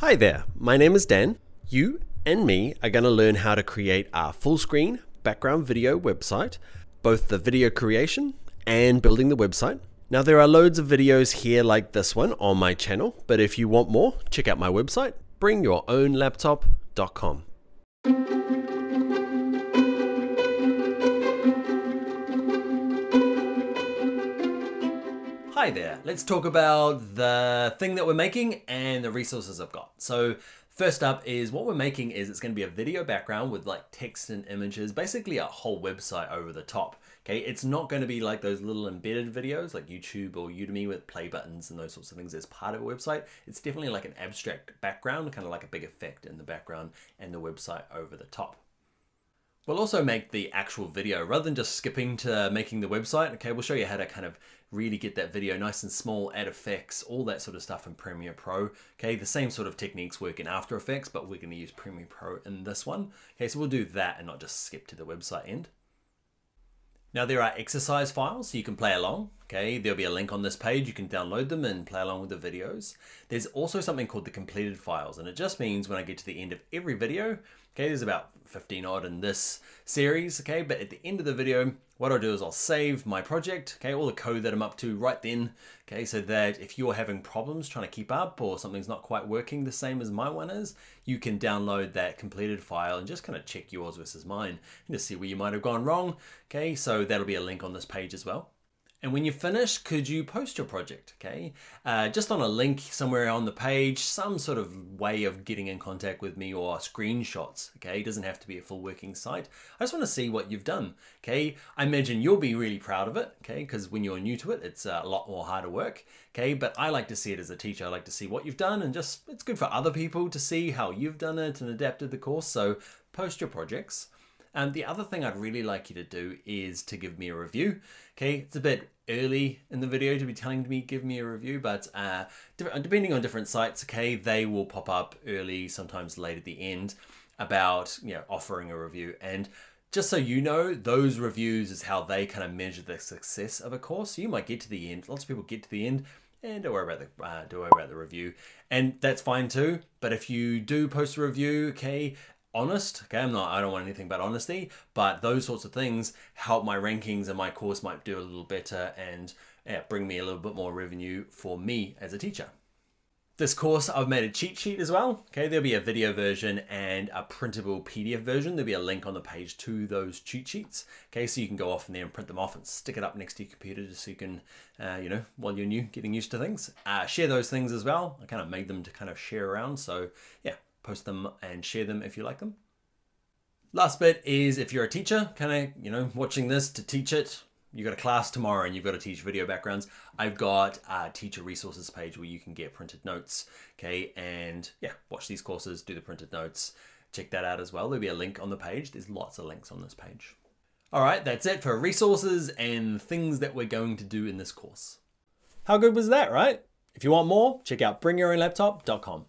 Hi there, my name is Dan. You and me are going to learn how to create our full screen background video website, both the video creation and building the website. Now there are loads of videos here like this one on my channel, but if you want more, check out my website, bringyourownlaptop.com. Hi there, let's talk about the thing that we're making and the resources I've got. So first up is what we're making is it's going to be a video background with like text and images, basically a whole website over the top. Okay, it's not going to be like those little embedded videos like YouTube or Udemy with play buttons and those sorts of things as part of a website. It's definitely like an abstract background, kind of like a big effect in the background and the website over the top. We'll also make the actual video rather than just skipping to making the website. Okay, we'll show you how to kind of really get that video nice and small, add effects, all that sort of stuff in Premiere Pro. Okay, the same sort of techniques work in After Effects, but we're going to use Premiere Pro in this one. Okay, so we'll do that and not just skip to the website end. Now there are exercise files, so you can play along. Okay, there'll be a link on this page. You can download them and play along with the videos. There's also something called the completed files, and it just means when I get to the end of every video, okay, there's about 15 odd in this series, okay, but at the end of the video, what I'll do is I'll save my project, okay, all the code that I'm up to right then, okay, so that if you're having problems trying to keep up or something's not quite working the same as my one is, you can download that completed file and just kind of check yours versus mine and just see where you might have gone wrong, okay, so that'll be a link on this page as well. And when you finish, could you post your project, okay? Just on a link somewhere on the page, some sort of way of getting in contact with me or screenshots, okay? It doesn't have to be a full working site. I just wanna see what you've done, okay? I imagine you'll be really proud of it, okay? Because when you're new to it, it's a lot more harder work, okay? But I like to see it as a teacher. I like to see what you've done and just, it's good for other people to see how you've done it and adapted the course, so post your projects. And the other thing I'd really like you to do is to give me a review. Okay, it's a bit early in the video to be telling me give me a review, but depending on different sites, okay, they will pop up early, sometimes late at the end, about, you know, offering a review. And just so you know, those reviews is how they kind of measure the success of a course. So you might get to the end. Lots of people get to the end and don't worry about the review, and that's fine too. But if you do post a review, okay. Honest, okay, I don't want anything but honesty, but those sorts of things help my rankings and my course might do a little better and bring me a little bit more revenue for me as a teacher. This course, I've made a cheat sheet as well. Okay, there'll be a video version and a printable PDF version. There'll be a link on the page to those cheat sheets. Okay, so you can go off in there and print them off and stick it up next to your computer just so you can, you know, while you're new, getting used to things. Share those things as well. I kind of made them to kind of share around, so yeah. Post them and share them if you like them. Last bit is if you're a teacher, kind of, you know, watching this to teach it, you've got a class tomorrow and you've got to teach video backgrounds. I've got a teacher resources page where you can get printed notes, okay, and yeah, watch these courses, do the printed notes, check that out as well. There'll be a link on the page. There's lots of links on this page. All right, that's it for resources and things that we're going to do in this course. How good was that, right? If you want more, check out bringyourownlaptop.com.